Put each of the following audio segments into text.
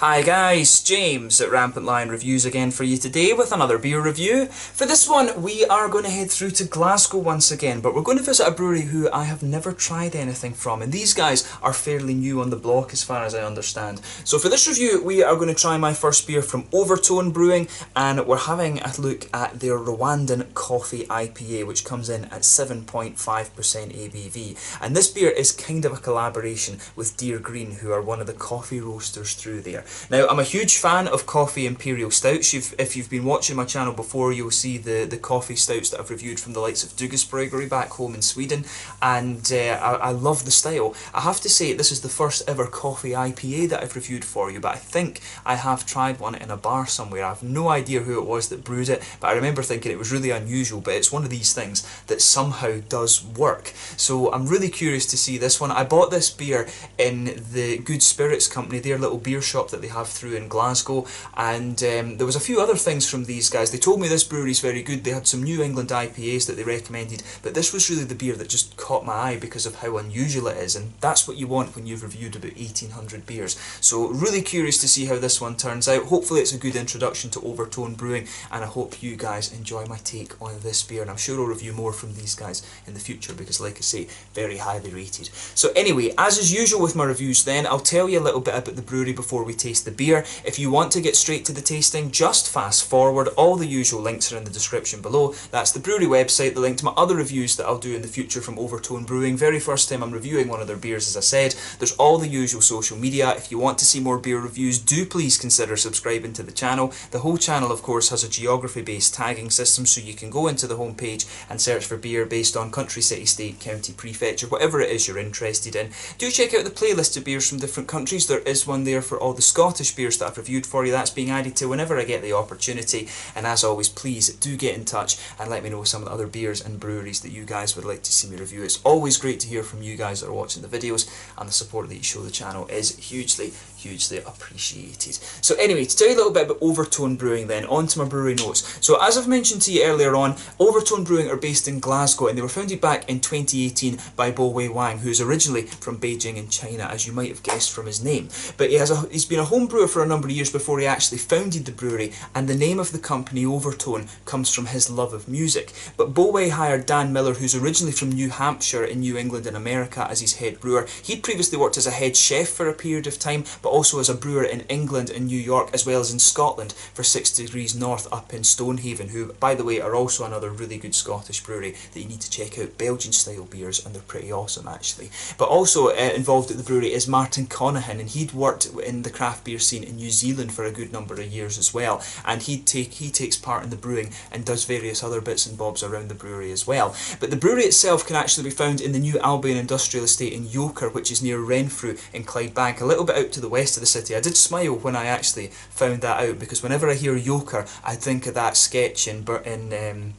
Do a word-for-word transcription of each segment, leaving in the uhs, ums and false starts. Hi guys, James at Rampant Lion Reviews again for you today with another beer review. For this one we are going to head through to Glasgow once again, but we're going to visit a brewery who I have never tried anything from, and these guys are fairly new on the block as far as I understand. So for this review we are going to try my first beer from Overtone Brewing, and we're having a look at their Rwandan Coffee I P A, which comes in at seven point five percent A B V, and this beer is kind of a collaboration with Dear Green, who are one of the coffee roasters through there. Now, I'm a huge fan of coffee imperial stouts. You've, if you've been watching my channel before, you'll see the, the coffee stouts that I've reviewed from the likes of Dougall's Brewery back home in Sweden, and uh, I, I love the style. I have to say, this is the first ever coffee I P A that I've reviewed for you, but I think I have tried one in a bar somewhere. I have no idea who it was that brewed it, but I remember thinking it was really unusual, but it's one of these things that somehow does work. So I'm really curious to see this one. I bought this beer in the Good Spirits Company, their little beer shop that they have through in Glasgow, and um, there was a few other things from these guys. They told me this brewery's very good. They had some New England I P As that they recommended, but this was really the beer that just caught my eye because of how unusual it is, and that's what you want when you've reviewed about eighteen hundred beers. So really curious to see how this one turns out. Hopefully it's a good introduction to Overtone Brewing, and I hope you guys enjoy my take on this beer, and I'm sure I'll review more from these guys in the future because, like I say, very highly rated. So anyway, as is usual with my reviews then, I'll tell you a little bit about the brewery before we take the beer. If you want to get straight to the tasting, just fast forward. All the usual links are in the description below. That's the brewery website, the link to my other reviews that I'll do in the future from Overtone Brewing. Very first time I'm reviewing one of their beers, as I said. There's all the usual social media. If you want to see more beer reviews, do please consider subscribing to the channel. The whole channel, of course, has a geography-based tagging system, so you can go into the homepage and search for beer based on country, city, state, county, prefecture, whatever it is you're interested in. Do check out the playlist of beers from different countries. There is one there for all the Scottish beers that I've reviewed for you. That's being added to whenever I get the opportunity, and as always, please do get in touch and let me know some of the other beers and breweries that you guys would like to see me review. It's always great to hear from you guys that are watching the videos, and the support that you show the channel is hugely, hugely appreciated. So anyway, to tell you a little bit about Overtone Brewing then, on to my brewery notes. So as I've mentioned to you earlier on, Overtone Brewing are based in Glasgow, and they were founded back in twenty eighteen by Bo Wei Wang, who's originally from Beijing in China, as you might have guessed from his name. But he has a, he's been a home brewer for a number of years before he actually founded the brewery, and the name of the company, Overtone, comes from his love of music. But Bo Wei hired Dan Miller, who's originally from New Hampshire in New England in America, as his head brewer. He'd previously worked as a head chef for a period of time, but also as a brewer in England and New York, as well as in Scotland for Six Degrees North up in Stonehaven, who, by the way, are also another really good Scottish brewery that you need to check out. Belgian style beers, and they're pretty awesome actually. But also uh, involved at the brewery is Martin Conaghan, and he'd worked in the craft beer scene in New Zealand for a good number of years as well, and he take he takes part in the brewing and does various other bits and bobs around the brewery as well. But the brewery itself can actually be found in the New Albion Industrial Estate in Yoker, which is near Renfrew in Clydebank, a little bit out to the west of the city. I did smile when I actually found that out, because whenever I hear Yoker, I think of that sketch in in. Um,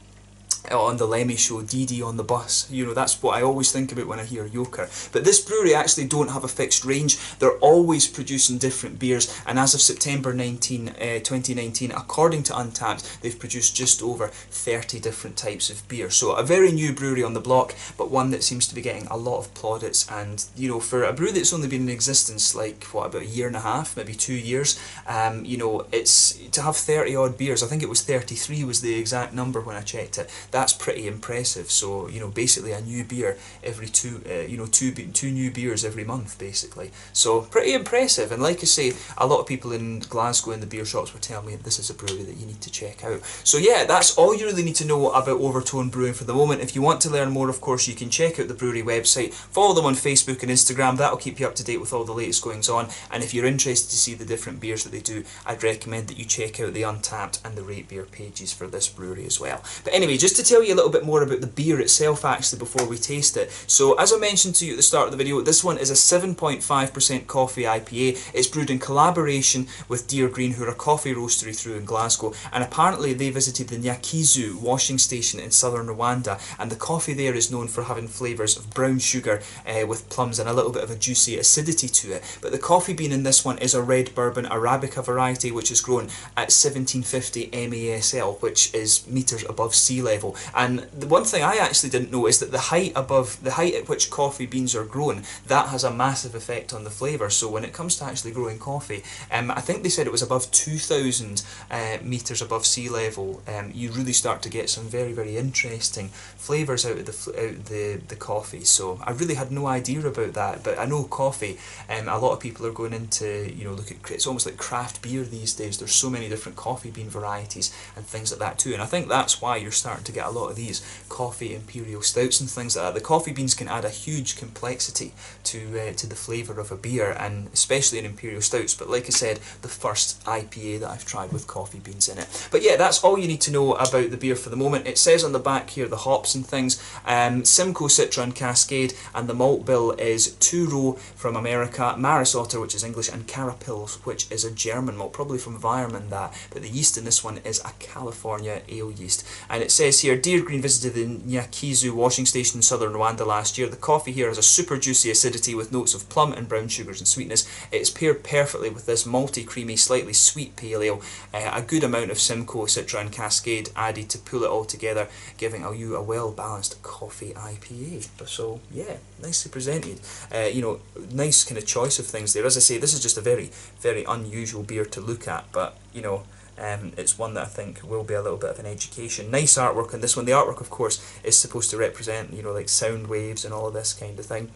on the Lemmy show, Dee Dee on the Bus. You know, that's what I always think about when I hear Yoker. But this brewery actually don't have a fixed range. They're always producing different beers, and as of September nineteenth, twenty nineteen, according to Untappd, they've produced just over thirty different types of beer. So a very new brewery on the block, but one that seems to be getting a lot of plaudits. And you know, for a brew that's only been in existence like, what, about a year and a half, maybe two years, um, you know, it's to have thirty odd beers. I think it was thirty-three was the exact number when I checked it. That's pretty impressive. So you know, basically a new beer every two, uh, you know, two two new beers every month, basically. So pretty impressive. And like I say, a lot of people in Glasgow in the beer shops were telling me this is a brewery that you need to check out. So yeah, that's all you really need to know about Overtone Brewing for the moment. If you want to learn more, of course, you can check out the brewery website, follow them on Facebook and Instagram. That'll keep you up to date with all the latest goings on. And if you're interested to see the different beers that they do, I'd recommend that you check out the Untappd and the Rate Beer pages for this brewery as well. But anyway, just to to tell you a little bit more about the beer itself actually before we taste it. So as I mentioned to you at the start of the video, this one is a seven point five percent coffee I P A. It's brewed in collaboration with Dear Green, who are a coffee roastery through in Glasgow, and apparently they visited the Nyakizu washing station in southern Rwanda, and the coffee there is known for having flavours of brown sugar uh, with plums and a little bit of a juicy acidity to it. But the coffee bean in this one is a red bourbon Arabica variety, which is grown at seventeen fifty M A S L, which is metres above sea level. people. And the one thing I actually didn't know is that the height above, the height at which coffee beans are grown, that has a massive effect on the flavour. So when it comes to actually growing coffee, um, I think they said it was above two thousand uh, metres above sea level, um, you really start to get some very, very interesting flavours out of the, out the, the coffee. So I really had no idea about that, but I know coffee, um, a lot of people are going into, you know, look at, it's almost like craft beer these days. There's so many different coffee bean varieties and things like that too, and I think that's why you're starting to get a lot of these coffee imperial stouts and things like that. The coffee beans can add a huge complexity to uh, to the flavour of a beer, and especially in imperial stouts, but like I said, the first I P A that I've tried with coffee beans in it. But yeah, that's all you need to know about the beer for the moment. It says on the back here the hops and things, um, Simcoe, Citra and Cascade, and the malt bill is two row from America, Maris Otter, which is English, and Carapils, which is a German malt, probably from Weyermann that, but the yeast in this one is a California ale yeast. And it says here, Dear Green visited the Nyakizu washing station in southern Rwanda last year. The coffee here has a super juicy acidity with notes of plum and brown sugars and sweetness. It's paired perfectly with this malty, creamy, slightly sweet pale ale. Uh, a good amount of Simcoe, Citra and Cascade added to pull it all together, giving you a well-balanced coffee I P A. So yeah, nicely presented. Uh, you know, nice kind of choice of things there. As I say, this is just a very, very unusual beer to look at, but you know, um, it's one that I think will be a little bit of an education. Nice artwork on this one. The artwork, of course, is supposed to represent, you know, like sound waves and all of this kind of thing.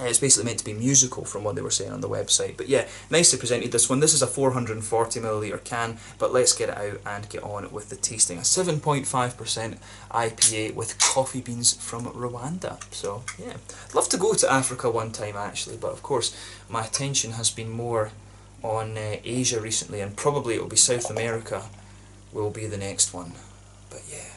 It's basically meant to be musical from what they were saying on the website. But yeah, nicely presented this one. This is a four hundred forty milliliter can, but let's get it out and get on with the tasting. A seven point five percent I P A with coffee beans from Rwanda. So yeah, I'd love to go to Africa one time actually, but of course my attention has been more on uh, Asia recently, and probably it'll be South America will be the next one. But yeah,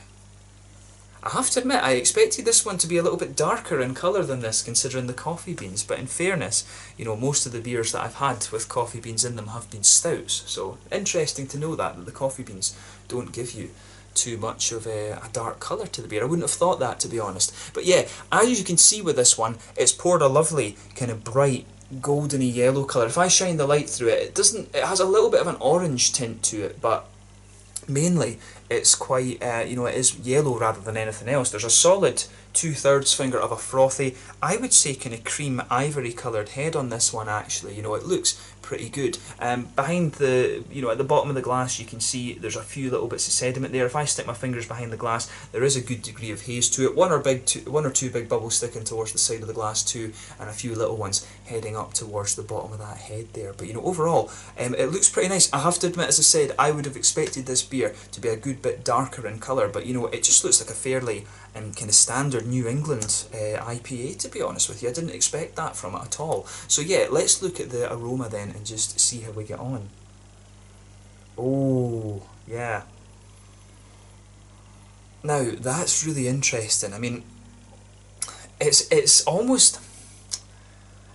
I have to admit, I expected this one to be a little bit darker in colour than this, considering the coffee beans, but in fairness, you know, most of the beers that I've had with coffee beans in them have been stouts, so interesting to know that, that the coffee beans don't give you too much of a, a dark colour to the beer. I wouldn't have thought that, to be honest. But yeah, as you can see with this one, it's poured a lovely kind of bright goldeny yellow colour. If I shine the light through it, it doesn't, it has a little bit of an orange tint to it, but mainly it's quite, uh, you know, it is yellow rather than anything else. There's a solid two-thirds finger of a frothy, I would say kind of cream ivory coloured head on this one actually. You know, it looks pretty good. Um, behind the, you know, at the bottom of the glass you can see there's a few little bits of sediment there. If I stick my fingers behind the glass, there is a good degree of haze to it. One or, big two, one or two big bubbles sticking towards the side of the glass too, and a few little ones heading up towards the bottom of that head there. But you know, overall, um, it looks pretty nice. I have to admit, as I said, I would have expected this beer to be a good bit darker in colour, but you know, it just looks like a fairly um, kind of standard New England uh, I P A, to be honest with you. I didn't expect that from it at all. So yeah, let's look at the aroma then and just see how we get on. Oh yeah, now that's really interesting. I mean, it's it's almost,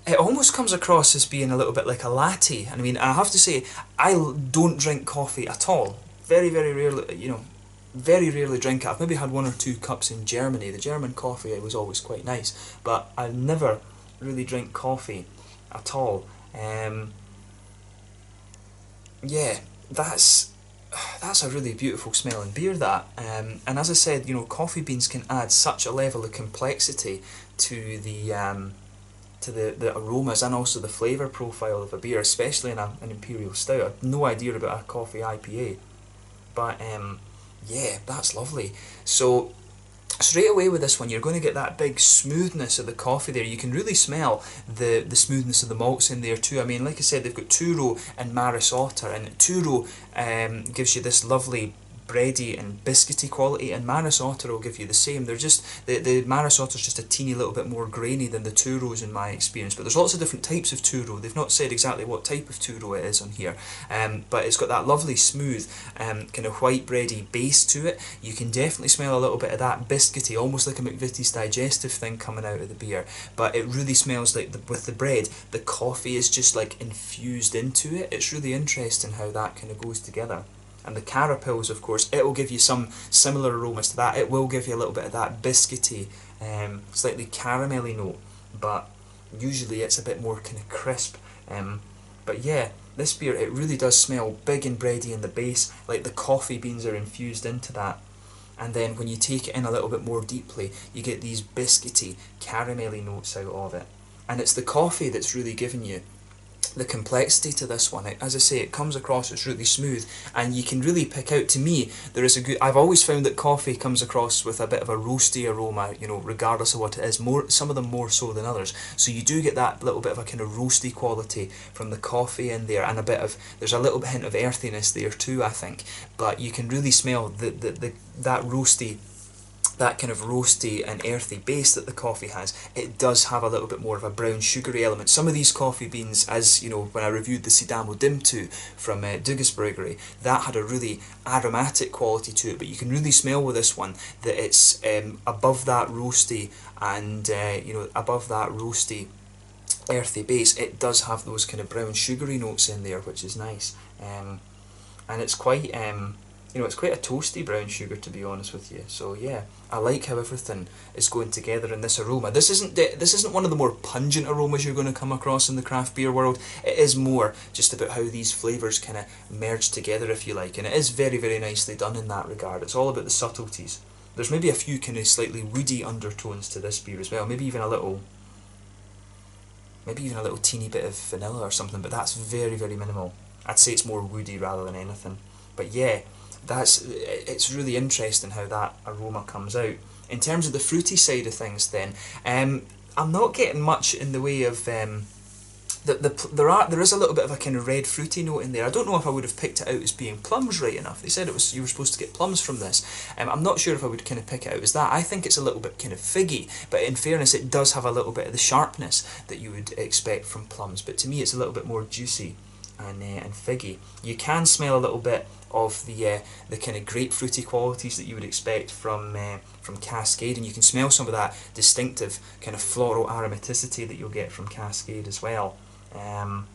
it almost comes across as being a little bit like a latte. And I mean, I have to say, I don't drink coffee at all. Very, very rarely, you know, very rarely drink it. I've maybe had one or two cups in Germany. The German coffee was always quite nice, but I never really drink coffee at all. Um, yeah, that's that's a really beautiful smelling beer, that. Um, and as I said, you know, coffee beans can add such a level of complexity to the um, to the, the aromas and also the flavour profile of a beer, especially in a, an imperial stout. I had no idea about a coffee I P A, but um, yeah, that's lovely. So straight away with this one, you're going to get that big smoothness of the coffee there. You can really smell the, the smoothness of the malts in there too. I mean, like I said, they've got two row and Maris Otter, and two row um, gives you this lovely bready and biscuity quality, and Maris Otter will give you the same. They're just, the, the Maris Otter's just a teeny little bit more grainy than the two rows in my experience, but there's lots of different types of two row. They've not said exactly what type of two row it is on here, um, but it's got that lovely smooth um, kind of white bready base to it. You can definitely smell a little bit of that biscuity, almost like a McVitie's digestive thing coming out of the beer, but it really smells like the, with the bread, the coffee is just like infused into it. It's really interesting how that kind of goes together. And the Carapils, of course, it will give you some similar aromas to that. It will give you a little bit of that biscuity, um, slightly caramelly note, but usually it's a bit more kind of crisp. Um, but yeah, this beer, it really does smell big and bready in the base, like the coffee beans are infused into that. and then when you take it in a little bit more deeply, you get these biscuity, caramelly notes out of it. And it's the coffee that's really giving you the complexity to this one. It, as I say, it comes across, it's really smooth, and you can really pick out, to me, there is a good, I've always found that coffee comes across with a bit of a roasty aroma, you know, regardless of what it is, more, some of them more so than others. So you do get that little bit of a kind of roasty quality from the coffee in there, and a bit of, there's a little hint of earthiness there too, I think, but you can really smell the, the, the, that roasty, that kind of roasty and earthy base that the coffee has. It does have a little bit more of a brown sugary element. Some of these coffee beans, as you know, when I reviewed the Sidamo Dimtu from uh, Dougall's Brewery, that had a really aromatic quality to it, but you can really smell with this one that it's um, above that roasty and, uh, you know, above that roasty earthy base, it does have those kind of brown sugary notes in there, which is nice. Um, and it's quite... Um, You know, it's quite a toasty brown sugar, to be honest with you. So yeah, I like how everything is going together in this aroma. This isn't this isn't one of the more pungent aromas you're going to come across in the craft beer world. It is more just about how these flavours kind of merge together, if you like, and it is very, very nicely done in that regard. It's all about the subtleties. There's maybe a few kind of slightly woody undertones to this beer as well. Maybe even a little, maybe even a little teeny bit of vanilla or something, but that's very, very minimal. I'd say it's more woody rather than anything. But yeah. That's, it's really interesting how that aroma comes out. In terms of the fruity side of things then, um, I'm not getting much in the way of, um, the, the, there are there is a little bit of a kind of red fruity note in there. I don't know if I would have picked it out as being plums right enough. They said it was, you were supposed to get plums from this. Um, I'm not sure if I would kind of pick it out as that. I think it's a little bit kind of figgy, but in fairness it does have a little bit of the sharpness that you would expect from plums, but to me it's a little bit more juicy and, uh, and figgy. You can smell a little bit of the uh, the kind of grapefruity qualities that you would expect from uh, from Cascade, and you can smell some of that distinctive kind of floral aromaticity that you'll get from Cascade as well. Um,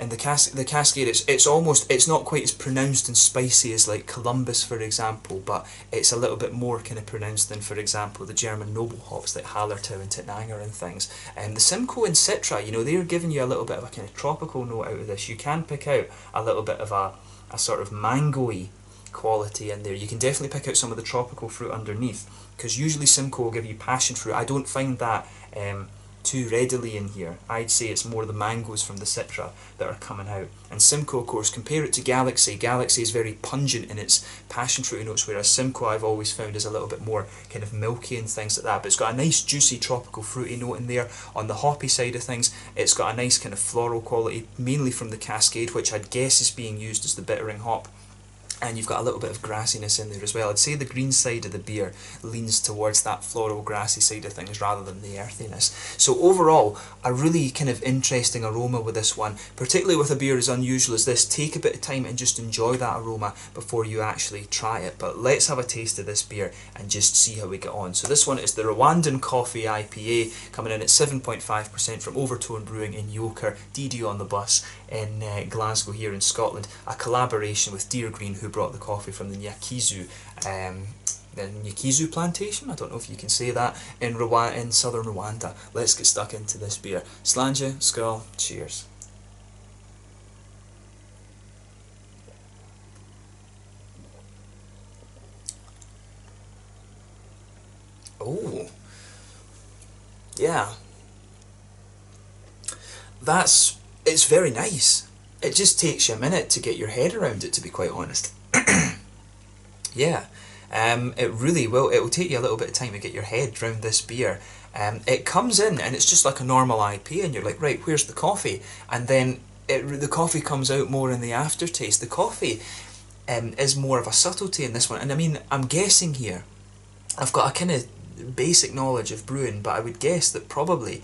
and the cas the Cascade, it's it's almost it's not quite as pronounced and spicy as like Columbus, for example, but it's a little bit more kind of pronounced than, for example, the German noble hops like Hallertau and Tettnanger and things. And the Simcoe and Citra, you know, they're giving you a little bit of a kind of tropical note out of this. You can pick out a little bit of a a sort of mango-y quality in there. You can definitely pick out some of the tropical fruit underneath, because usually Simcoe will give you passion fruit. I don't find that um, too readily in here. I'd say it's more the mangoes from the Citra that are coming out. And Simcoe, of course, compare it to Galaxy. Galaxy is very pungent in its passion fruit notes, whereas Simcoe I've always found is a little bit more kind of milky and things like that. But it's got a nice juicy tropical fruity note in there. On the hoppy side of things, it's got a nice kind of floral quality, mainly from the Cascade, which I'd guess is being used as the bittering hop. And you've got a little bit of grassiness in there as well. I'd say the green side of the beer leans towards that floral grassy side of things rather than the earthiness. So overall, a really kind of interesting aroma with this one, particularly with a beer as unusual as this. Take a bit of time and just enjoy that aroma before you actually try it. But let's have a taste of this beer and just see how we get on. So this one is the Rwandan Coffee I P A, coming in at seven point five percent from Overtone Brewing in Yoker, D D on the bus in uh, Glasgow here in Scotland, a collaboration with Dear Green, who brought the coffee from the Nyakizu, um, the Nyakizu plantation, I don't know if you can say that, in, Rwa in southern Rwanda. Let's get stuck into this beer. Slanja, Skol, cheers. Oh, yeah. That's, it's very nice. It just takes you a minute to get your head around it, to be quite honest. Yeah, um, it really will. It will take you a little bit of time to get your head around this beer. Um, it comes in and it's just like a normal I P A, and you're like, right, where's the coffee? And then it, the coffee comes out more in the aftertaste. The coffee um, is more of a subtlety in this one. And I mean, I'm guessing here. I've got a kind of basic knowledge of brewing, but I would guess that probably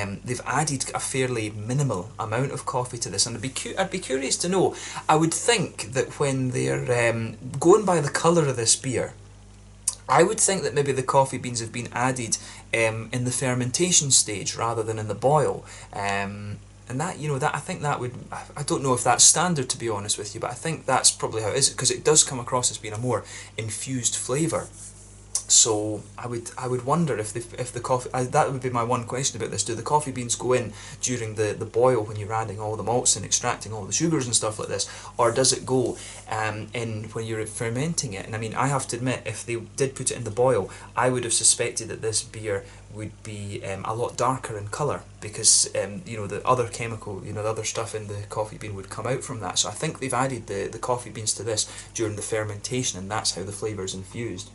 Um, they've added a fairly minimal amount of coffee to this, and I'd be, cu I'd be curious to know. I would think that when they're um, going by the colour of this beer, I would think that maybe the coffee beans have been added um, in the fermentation stage rather than in the boil. Um, And that, you know, that I think that would, I don't know if that's standard, to be honest with you, but I think that's probably how it is, because it does come across as being a more infused flavour. So I would I would wonder if the if the coffee I, that would be my one question about this. Do the coffee beans go in during the the boil when you're adding all the malts and extracting all the sugars and stuff like this, or does it go um, in when you're fermenting it? And I mean, I have to admit, if they did put it in the boil, I would have suspected that this beer would be um, a lot darker in colour, because um, you know, the other chemical, you know, the other stuff in the coffee bean would come out from that. So I think they've added the the coffee beans to this during the fermentation, and that's how the flavour is infused.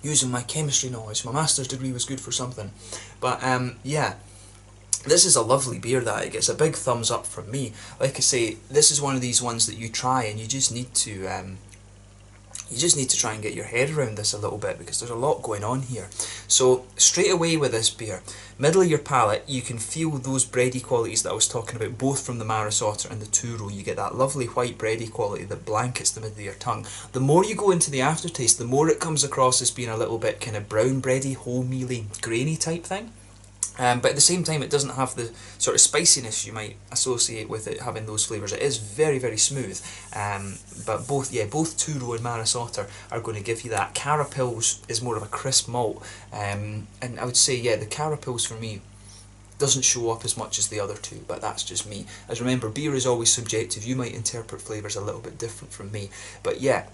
Using my chemistry knowledge, my master's degree was good for something. But um, yeah, this is a lovely beer that it gets a big thumbs up from me. Like I say, this is one of these ones that you try and you just need to um, you just need to try and get your head around this a little bit, because there's a lot going on here. So straight away with this beer, middle of your palate, you can feel those bready qualities that I was talking about, both from the Maris Otter and the Touro. You get that lovely white bready quality that blankets the middle of your tongue. The more you go into the aftertaste, the more it comes across as being a little bit kind of brown bready, wholemealy, grainy type thing. Um, but at the same time, it doesn't have the sort of spiciness you might associate with it having those flavours. It is very, very smooth. Um, but both, yeah, both Touro and Maris Otter are going to give you that. Carapils is more of a crisp malt. Um, and I would say, yeah, the Carapils for me doesn't show up as much as the other two, but that's just me. As remember, beer is always subjective. You might interpret flavours a little bit different from me. But yeah,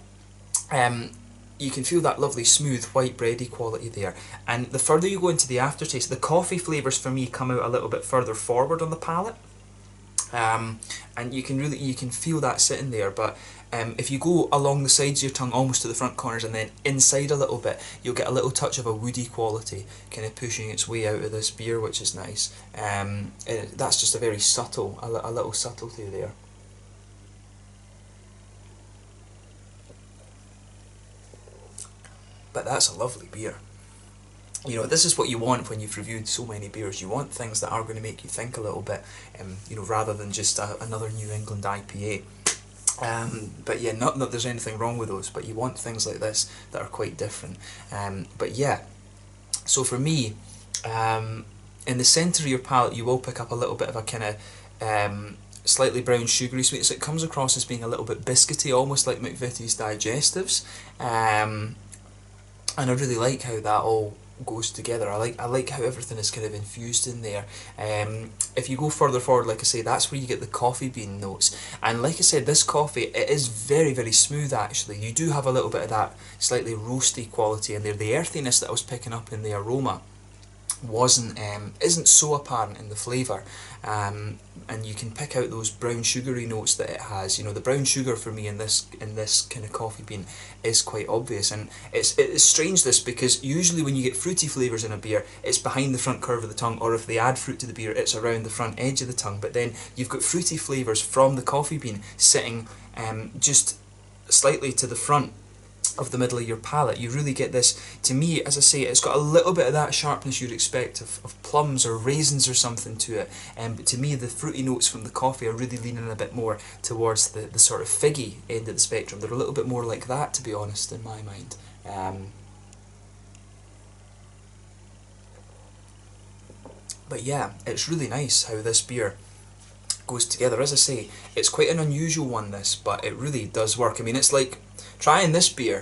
um... you can feel that lovely smooth white bready quality there, and the further you go into the aftertaste, the coffee flavours for me come out a little bit further forward on the palate, um, and you can really you can feel that sitting there. But um, if you go along the sides of your tongue, almost to the front corners, and then inside a little bit, you'll get a little touch of a woody quality kind of pushing its way out of this beer, which is nice. Um, and that's just a very subtle, a, a little subtlety there. But that's a lovely beer. You know, this is what you want when you've reviewed so many beers. You want things that are going to make you think a little bit, um, you know, rather than just a, another New England I P A. Um, but yeah, not that there's anything wrong with those, but you want things like this that are quite different. Um, but yeah, so for me, um, in the centre of your palate, you will pick up a little bit of a kind of um, slightly brown sugary sweetness. It comes across as being a little bit biscuity, almost like McVitie's Digestives. Um, And I really like how that all goes together. I like I like how everything is kind of infused in there. Um, if you go further forward, like I say, that's where you get the coffee bean notes. And like I said, this coffee, it is very, very smooth actually. You do have a little bit of that slightly roasty quality in there. The earthiness that I was picking up in the aroma wasn't um, isn't so apparent in the flavour, um, and you can pick out those brown sugary notes that it has. You know, the brown sugar for me in this in this kind of coffee bean is quite obvious, and it's it's strange this, because usually when you get fruity flavours in a beer, it's behind the front curve of the tongue, or if they add fruit to the beer, it's around the front edge of the tongue. But then you've got fruity flavours from the coffee bean sitting um, just slightly to the front of the middle of your palate. You really get this, to me, as I say, it's got a little bit of that sharpness you'd expect of, of plums or raisins or something to it, um, but to me the fruity notes from the coffee are really leaning a bit more towards the, the sort of figgy end of the spectrum. They're a little bit more like that, to be honest, in my mind. Um, but yeah, it's really nice how this beer goes together. As I say, it's quite an unusual one, this, but it really does work. I mean, it's like trying this beer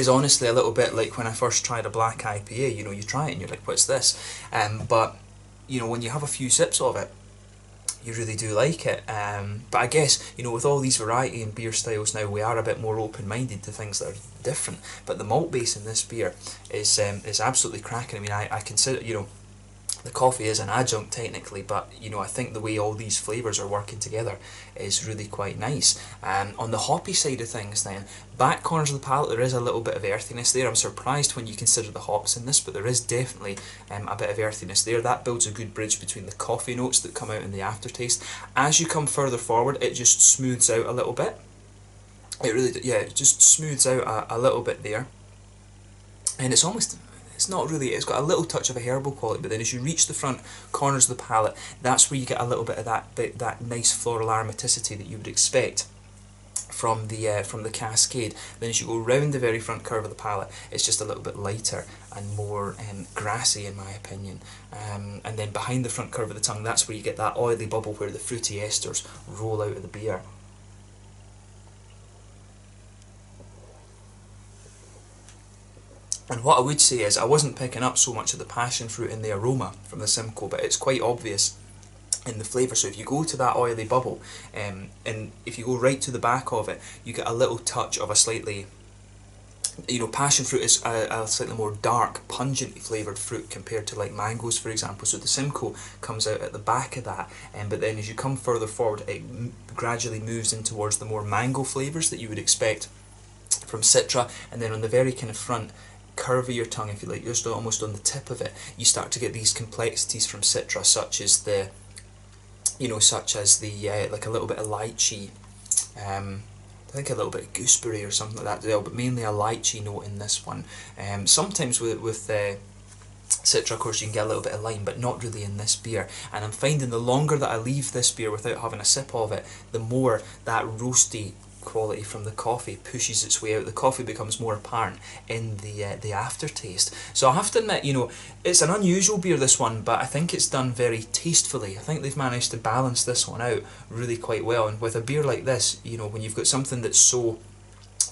is honestly a little bit like when I first tried a black I P A. You know, you try it and you're like, what's this? Um, but, you know, when you have a few sips of it, you really do like it. Um, but I guess, you know, with all these variety in beer styles now, we are a bit more open-minded to things that are different. But the malt base in this beer is um, is absolutely cracking. I mean, I, I consider, you know, the coffee is an adjunct technically, but you know, I think the way all these flavours are working together is really quite nice. And um, on the hoppy side of things then, back corners of the palate there is a little bit of earthiness there. I'm surprised when you consider the hops in this, but there is definitely um, a bit of earthiness there. That builds a good bridge between the coffee notes that come out in the aftertaste. As you come further forward, it just smooths out a little bit. It really, yeah, it just smooths out a, a little bit there. And it's almost... It's not really, it's got a little touch of a herbal quality, but then as you reach the front corners of the palate, that's where you get a little bit of that bit, that nice floral aromaticity that you would expect from the uh, from the Cascade. Then as you go round the very front curve of the palate, it's just a little bit lighter and more um, grassy in my opinion. Um, and then behind the front curve of the tongue, that's where you get that oily bubble where the fruity esters roll out of the beer. And what I would say is I wasn't picking up so much of the passion fruit in the aroma from the Simcoe, but it's quite obvious in the flavour. So if you go to that oily bubble, um, and if you go right to the back of it, you get a little touch of a slightly, you know, passion fruit is a, a slightly more dark, pungent flavoured fruit compared to like mangoes, for example. So the Simcoe comes out at the back of that, and um, but then as you come further forward, it m gradually moves in towards the more mango flavours that you would expect from Citra, and then on the very kind of front curve of your tongue, if you like, just almost on the tip of it, you start to get these complexities from Citra, such as the, you know, such as the uh, like a little bit of lychee. Um, I think a little bit of gooseberry or something like that as well, but mainly a lychee note in this one. Um, sometimes with, with uh, Citra, of course, you can get a little bit of lime, but not really in this beer. And I'm finding the longer that I leave this beer without having a sip of it, the more that roasty quality from the coffee pushes its way out. The coffee becomes more apparent in the uh, the aftertaste. So I have to admit, you know, it's an unusual beer, this one, but I think it's done very tastefully. I think they've managed to balance this one out really quite well. And with a beer like this, you know, when you've got something that's so,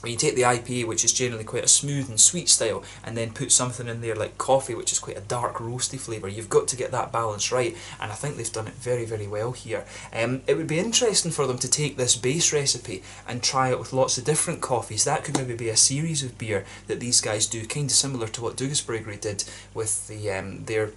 when you take the I P A, which is generally quite a smooth and sweet style, and then put something in there like coffee, which is quite a dark roasty flavour, you've got to get that balance right, and I think they've done it very, very well here. Um, it would be interesting for them to take this base recipe and try it with lots of different coffees. That could maybe be a series of beer that these guys do, kind of similar to what Dougall's Brewery did with the um, their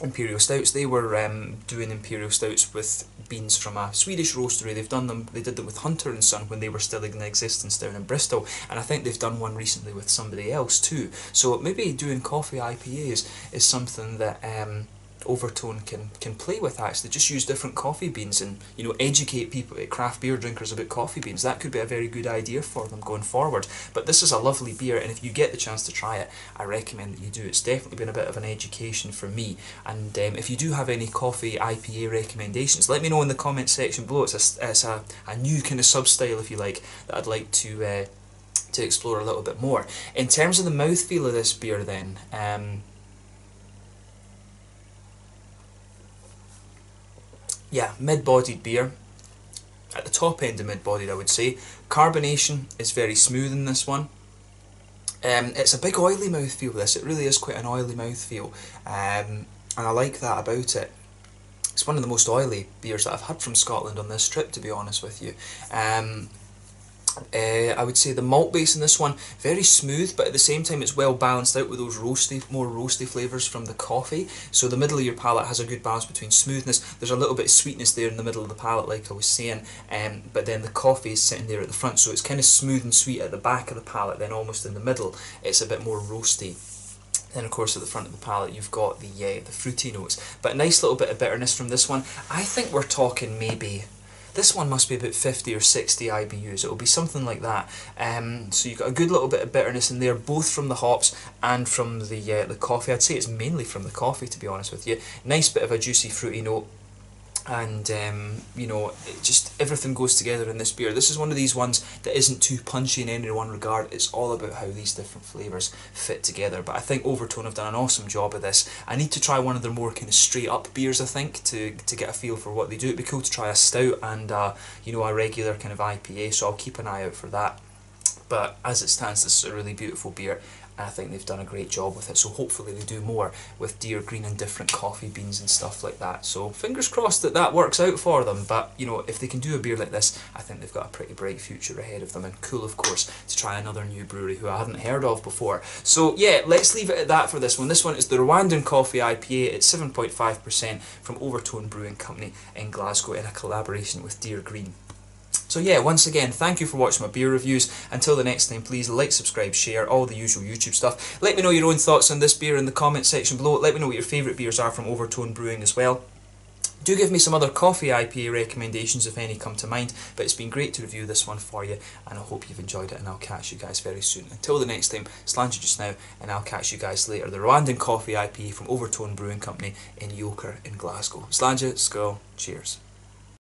Imperial Stouts. They were um, doing Imperial Stouts with beans from a Swedish roastery. They've done them, they did them with Hunter and Son when they were still in existence down in Bristol, and I think they've done one recently with somebody else too. So maybe doing coffee I P As is something that um, Overtone can can play with. Actually, just use different coffee beans and, you know, educate people, craft beer drinkers, about coffee beans. That could be a very good idea for them going forward. But this is a lovely beer, and if you get the chance to try it, I recommend that you do. It's definitely been a bit of an education for me. And um, if you do have any coffee I P A recommendations, let me know in the comment section below. It's a, it's a, a new kind of sub-style, if you like, that I'd like to uh, to explore a little bit more. In terms of the mouthfeel of this beer then, um, yeah, mid-bodied beer, at the top end of mid-bodied I would say. Carbonation is very smooth in this one. Um, it's a big oily mouthfeel, this, it really is quite an oily mouthfeel, um, and I like that about it. It's one of the most oily beers that I've had from Scotland on this trip, to be honest with you. Um, Uh, I would say the malt base in this one, very smooth, but at the same time it's well balanced out with those roasty, more roasty flavours from the coffee. So the middle of your palate has a good balance between smoothness. There's a little bit of sweetness there in the middle of the palate, like I was saying, um, but then the coffee is sitting there at the front, so it's kind of smooth and sweet at the back of the palate, then almost in the middle it's a bit more roasty. Then of course at the front of the palate you've got the, uh, the fruity notes, but a nice little bit of bitterness from this one. I think we're talking maybe, this one must be about fifty or sixty I B Us, it'll be something like that. Um, so you've got a good little bit of bitterness in there, both from the hops and from the uh, the coffee. I'd say it's mainly from the coffee, to be honest with you. Nice bit of a juicy fruity note, and um, you know, it just, everything goes together in this beer. This is one of these ones that isn't too punchy in any one regard. It's all about how these different flavours fit together, but I think Overtone have done an awesome job of this. I need to try one of their more kind of straight up beers, I think, to to get a feel for what they do. It'd be cool to try a stout and uh, you know, a regular kind of I P A, so I'll keep an eye out for that. But as it stands, this is a really beautiful beer. I think they've done a great job with it, so hopefully they do more with Dear Green and different coffee beans and stuff like that. So fingers crossed that that works out for them, but you know, if they can do a beer like this, I think they've got a pretty bright future ahead of them. And cool, of course, to try another new brewery who I hadn't heard of before. So yeah, let's leave it at that for this one. This one is the Rwandan Coffee I P A. It's seven point five percent from Overtone Brewing Company in Glasgow in a collaboration with Dear Green. So yeah, once again, thank you for watching my beer reviews. Until the next time, please like, subscribe, share, all the usual YouTube stuff. Let me know your own thoughts on this beer in the comment section below. Let me know what your favourite beers are from Overtone Brewing as well. Do give me some other coffee I P A recommendations if any come to mind, but it's been great to review this one for you, and I hope you've enjoyed it, and I'll catch you guys very soon. Until the next time, slanted just now, and I'll catch you guys later. The Rwandan Coffee I P A from Overtone Brewing Company in Yoker in Glasgow. Slanted, skull, cheers.